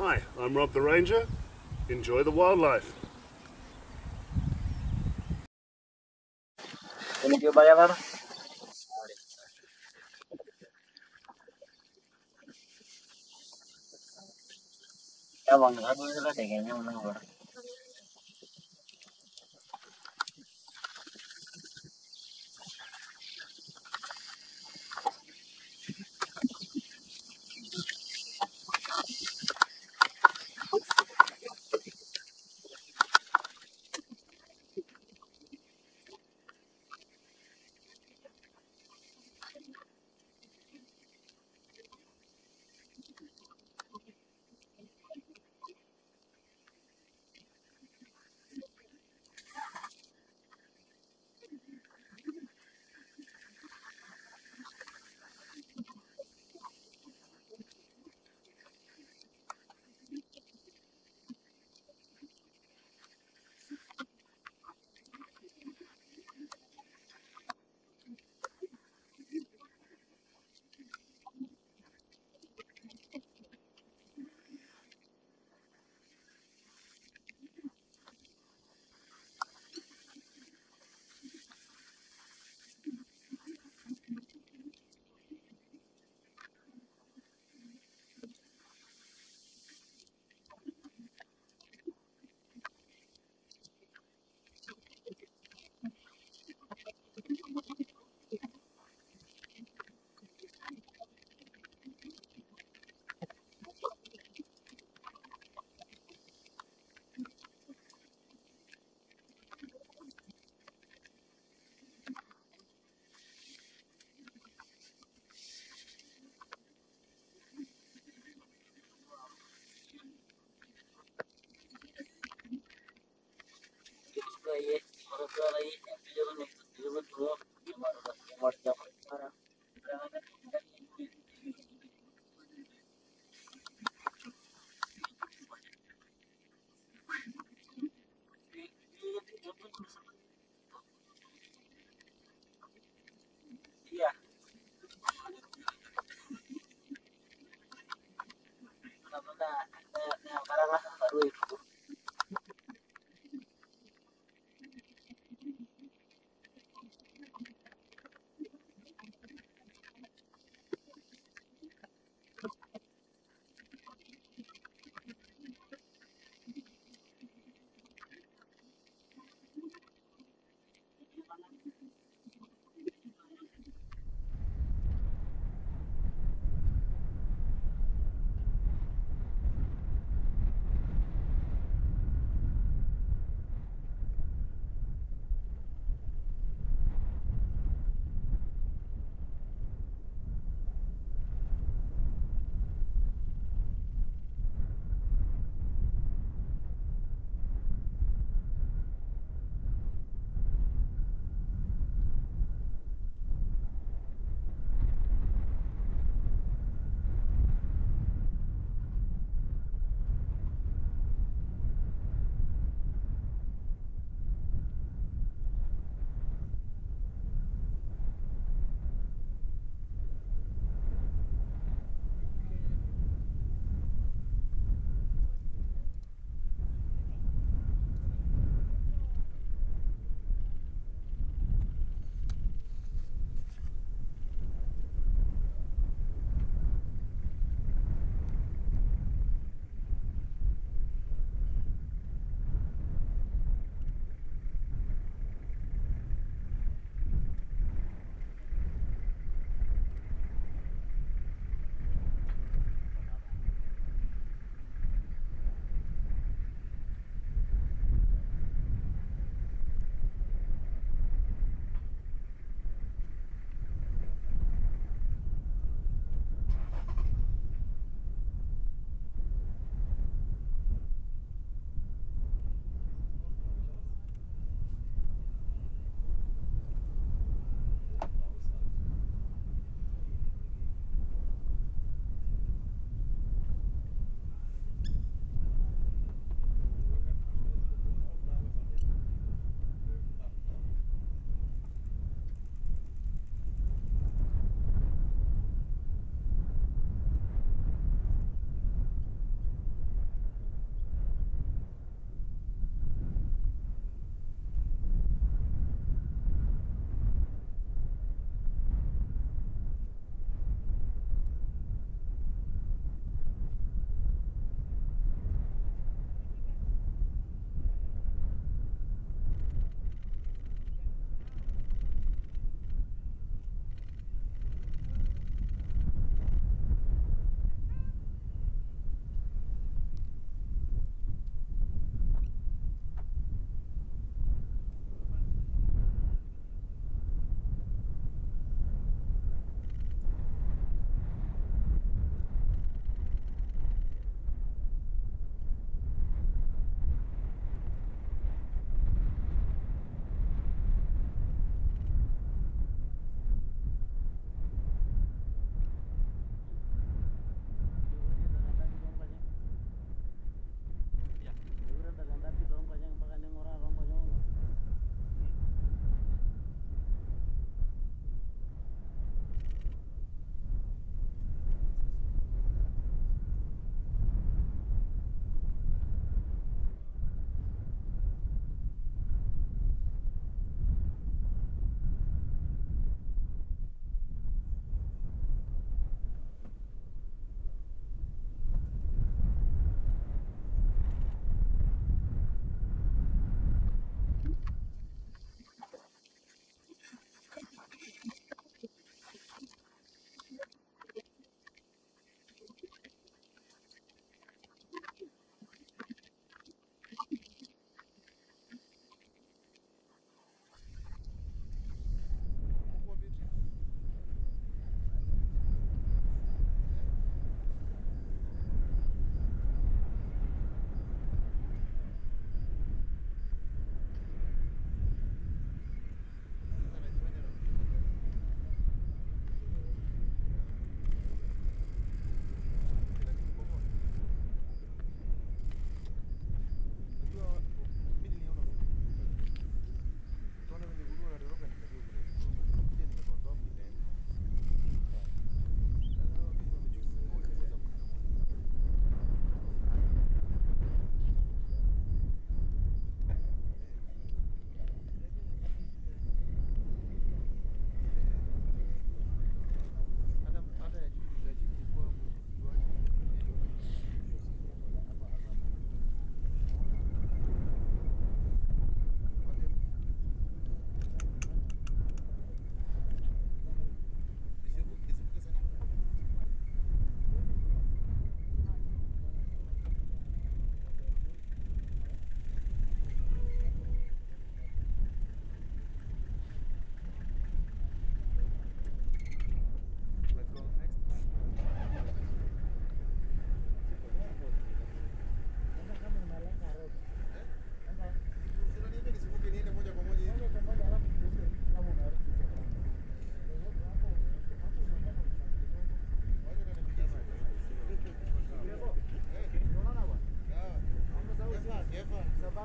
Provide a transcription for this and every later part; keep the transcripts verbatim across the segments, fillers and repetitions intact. Hi, I'm Rob the Ranger. Enjoy the wildlife. Thank you, Bayavar. I'm going to take a number.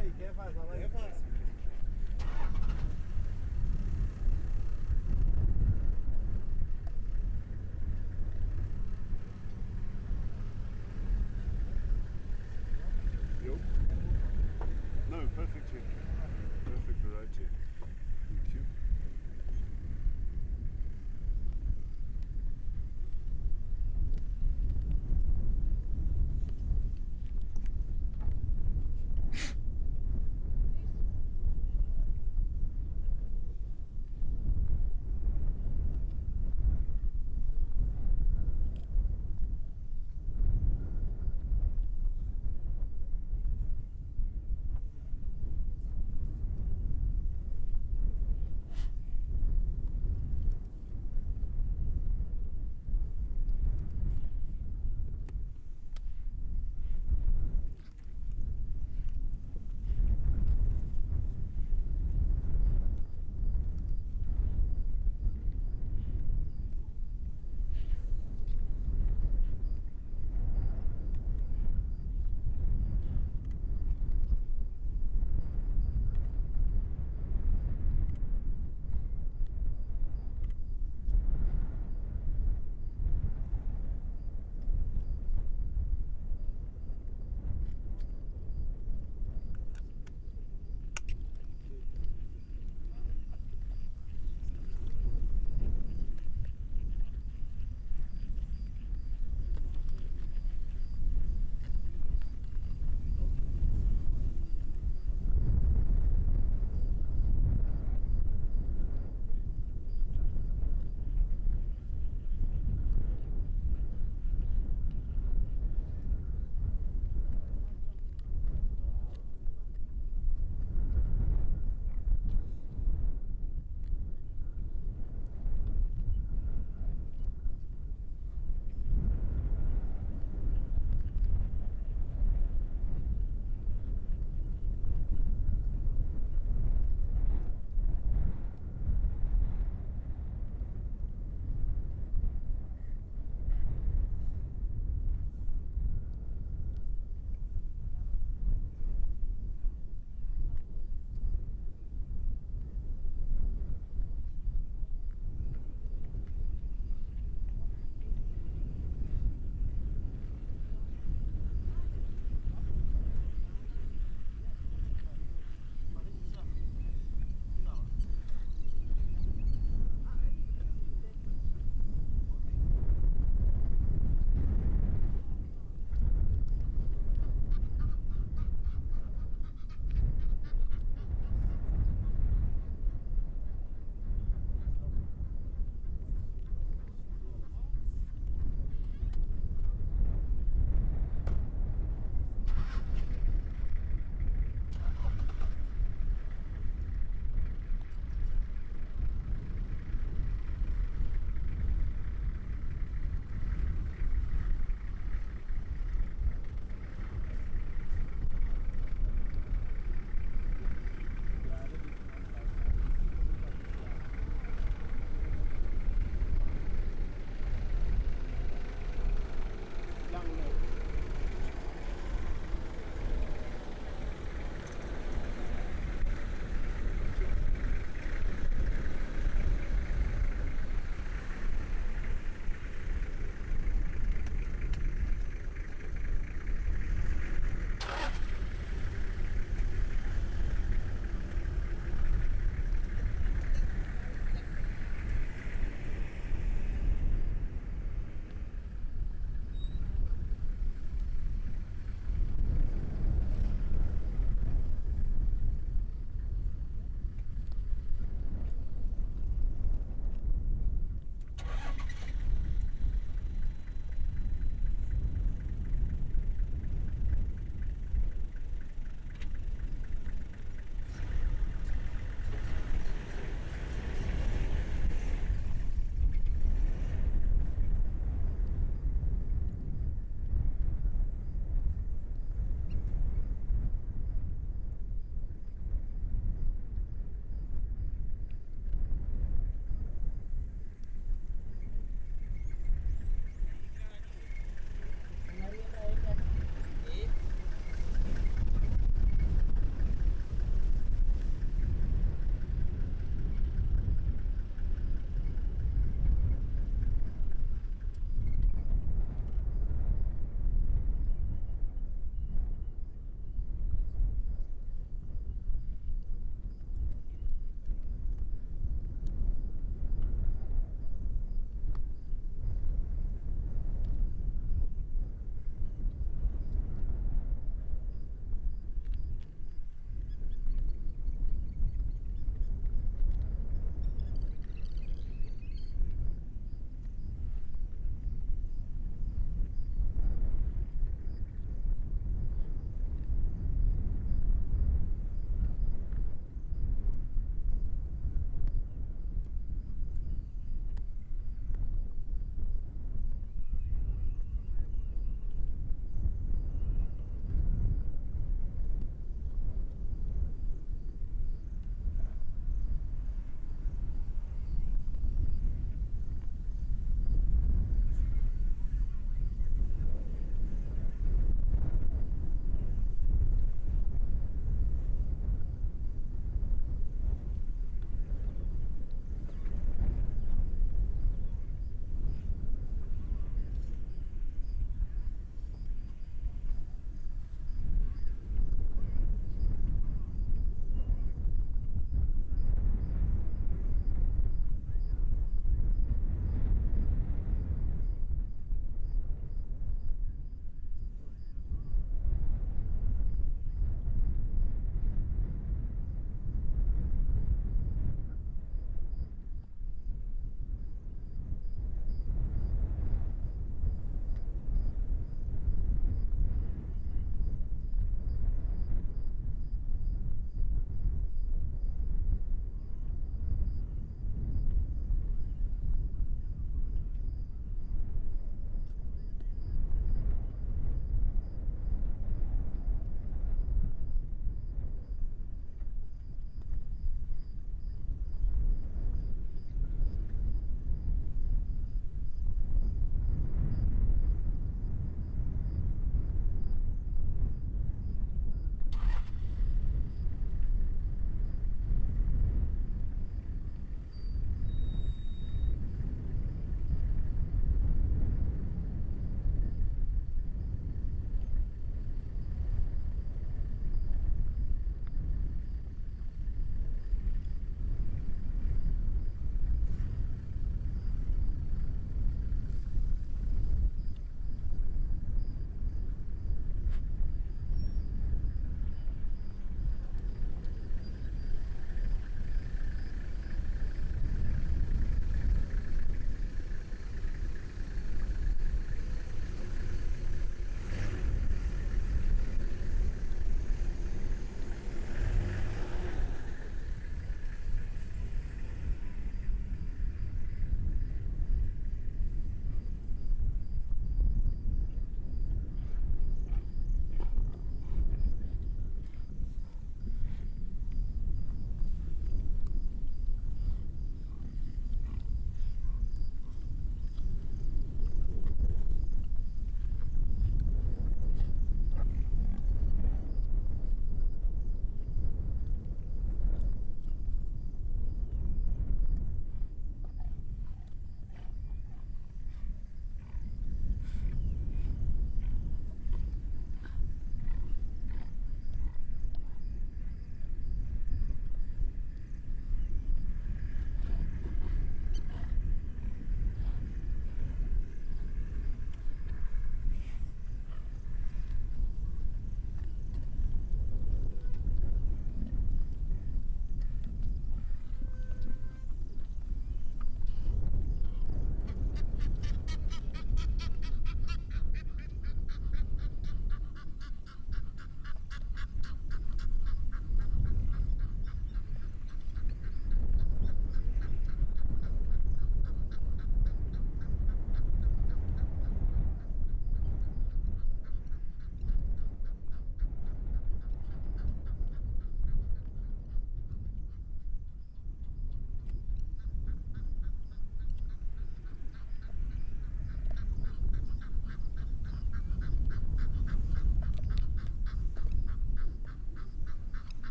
aí, quer vazar lá? Quer vazar. Yo. No, perfect here. Perfect right here. Thank you.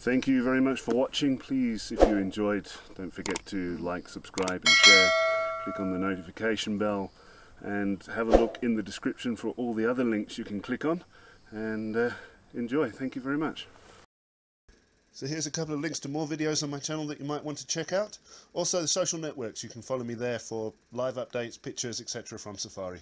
Thank you very much for watching. Please, if you enjoyed, don't forget to like, subscribe and share. Click on the notification bell and have a look in the description for all the other links you can click on, and uh, enjoy. Thank you very much. So here's a couple of links to more videos on my channel that you might want to check out. Also the social networks, you can follow me there for live updates, pictures, et cetera from Safari.